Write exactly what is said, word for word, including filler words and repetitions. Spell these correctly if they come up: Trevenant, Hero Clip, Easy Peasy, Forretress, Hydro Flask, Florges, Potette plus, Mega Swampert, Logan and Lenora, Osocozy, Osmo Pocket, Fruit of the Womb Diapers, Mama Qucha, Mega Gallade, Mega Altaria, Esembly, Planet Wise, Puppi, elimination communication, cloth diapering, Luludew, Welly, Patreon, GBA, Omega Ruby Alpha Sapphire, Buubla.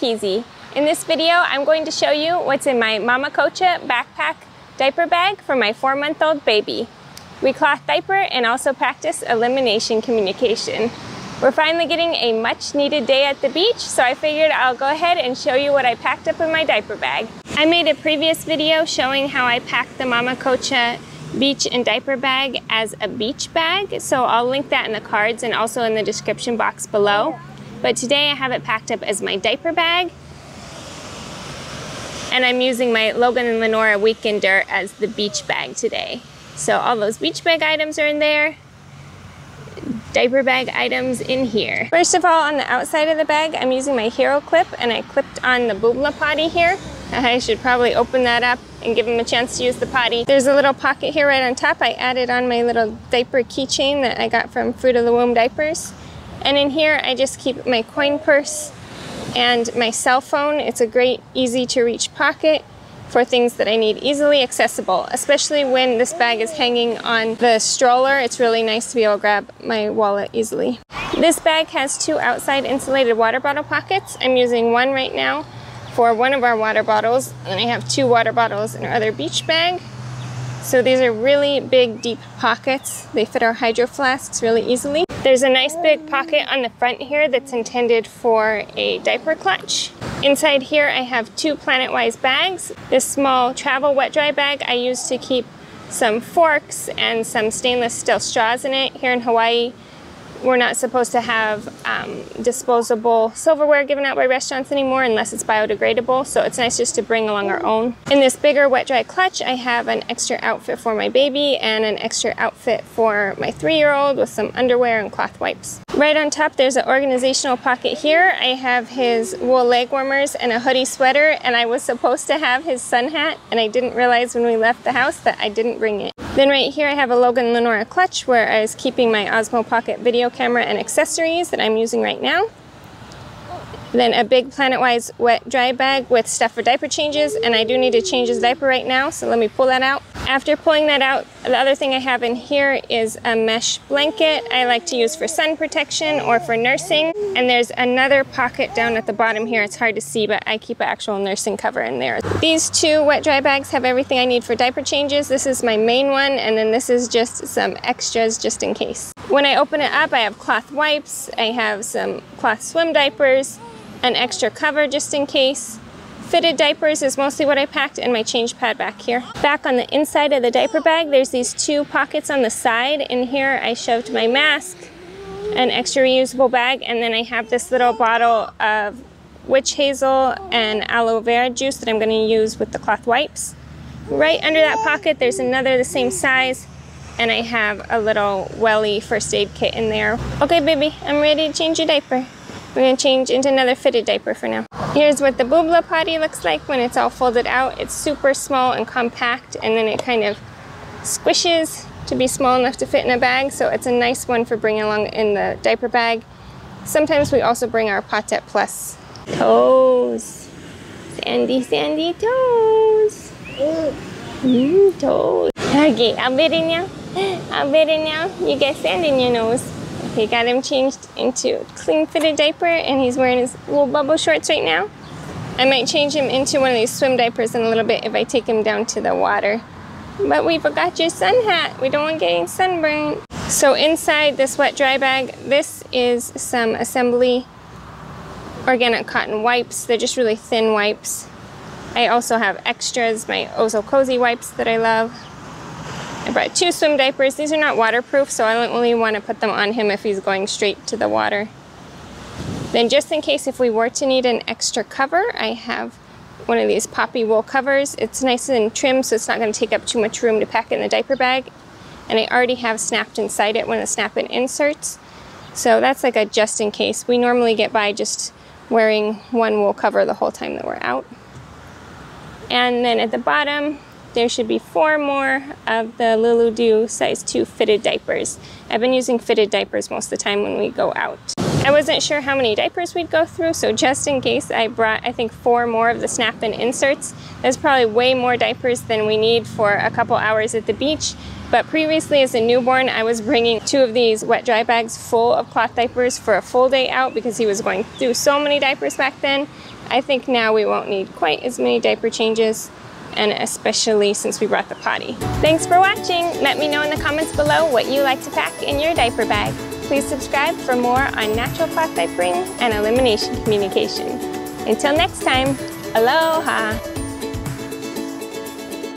Easy Peasy. In this video, I'm going to show you what's in my Mama Qucha backpack diaper bag for my four-month-old baby. We cloth diaper and also practice elimination communication. We're finally getting a much-needed day at the beach, so I figured I'll go ahead and show you what I packed up in my diaper bag. I made a previous video showing how I packed the Mama Qucha beach and diaper bag as a beach bag, so I'll link that in the cards and also in the description box below. But today I have it packed up as my diaper bag, and I'm using my Logan and Lenora Weekender as the beach bag today. So all those beach bag items are in there, diaper bag items in here. First of all, on the outside of the bag, I'm using my Hero Clip, and I clipped on the Buubla potty here. I should probably open that up and give him a chance to use the potty. There's a little pocket here right on top. I added on my little diaper keychain that I got from Fruit of the Womb Diapers. And in here, I just keep my coin purse and my cell phone. It's a great, easy-to-reach pocket for things that I need easily accessible, especially when this bag is hanging on the stroller. It's really nice to be able to grab my wallet easily. This bag has two outside insulated water bottle pockets. I'm using one right now for one of our water bottles, and I have two water bottles in our other beach bag. So these are really big, deep pockets. They fit our Hydro Flasks really easily. There's a nice big pocket on the front here that's intended for a diaper clutch. Inside here, I have two Planet Wise bags. This small travel wet-dry bag I use to keep some forks and some stainless steel straws in it. Here in Hawaii, we're not supposed to have um, disposable silverware given out by restaurants anymore unless it's biodegradable, so it's nice just to bring along our own. In this bigger wet-dry clutch, I have an extra outfit for my baby and an extra outfit for my three-year-old with some underwear and cloth wipes. Right on top, there's an organizational pocket here. I have his wool leg warmers and a hoodie sweater, and I was supposed to have his sun hat, and I didn't realize when we left the house that I didn't bring it. Then right here I have a Logan Lenora clutch where I was keeping my Osmo Pocket video camera and accessories that I'm using right now. Then a big Planet Wise wet dry bag with stuff for diaper changes, and I do need to change his diaper right now, so let me pull that out. After pulling that out, the other thing I have in here is a mesh blanket I like to use for sun protection or for nursing. And there's another pocket down at the bottom here. It's hard to see, but I keep an actual nursing cover in there. These two wet dry bags have everything I need for diaper changes. This is my main one, and then this is just some extras just in case. When I open it up, I have cloth wipes, I have some cloth swim diapers, an extra cover just in case. Fitted diapers is mostly what I packed, and my change pad back here. Back on the inside of the diaper bag, there's these two pockets on the side. In here I shoved my mask, an extra reusable bag, and then I have this little bottle of witch hazel and aloe vera juice that I'm going to use with the cloth wipes. Right under that pocket there's another the same size, and I have a little Welly first aid kit in there. Okay baby, I'm ready to change your diaper. We're going to change into another fitted diaper for now. Here's what the Buubla potty looks like when it's all folded out. It's super small and compact, and then it kind of squishes to be small enough to fit in a bag, so it's a nice one for bringing along in the diaper bag. Sometimes we also bring our Potette Plus. Toes. Sandy, sandy toes. Mm, toes. Okay, I'll bit in now. I'll bit in now. You get sand in your nose. Okay, got him changed into a clean fitted diaper, and he's wearing his little bubble shorts right now. I might change him into one of these swim diapers in a little bit if I take him down to the water. But we forgot your sun hat. We don't want getting sunburned. So inside this wet dry bag, this is some Esembly organic cotton wipes. They're just really thin wipes. I also have extras, my Osocozy wipes that I love. I brought two swim diapers. These are not waterproof, so I don't really want to put them on him if he's going straight to the water. Then just in case if we were to need an extra cover, I have one of these Puppi wool covers. It's nice and trim, so it's not going to take up too much room to pack in the diaper bag. And I already have snapped inside it one of the snap-in inserts. So that's like a just in case. We normally get by just wearing one wool cover the whole time that we're out. And then at the bottom, there should be four more of the Luludew size two fitted diapers. I've been using fitted diapers most of the time when we go out. I wasn't sure how many diapers we'd go through, so just in case I brought, I think, four more of the snap-in inserts. There's probably way more diapers than we need for a couple hours at the beach, but previously as a newborn I was bringing two of these wet-dry bags full of cloth diapers for a full day out because he was going through so many diapers back then. I think now we won't need quite as many diaper changes, and especially since we brought the potty. Thanks for watching. Let me know in the comments below what you like to pack in your diaper bag. Please subscribe for more on natural cloth diapering and elimination communication. Until next time, aloha.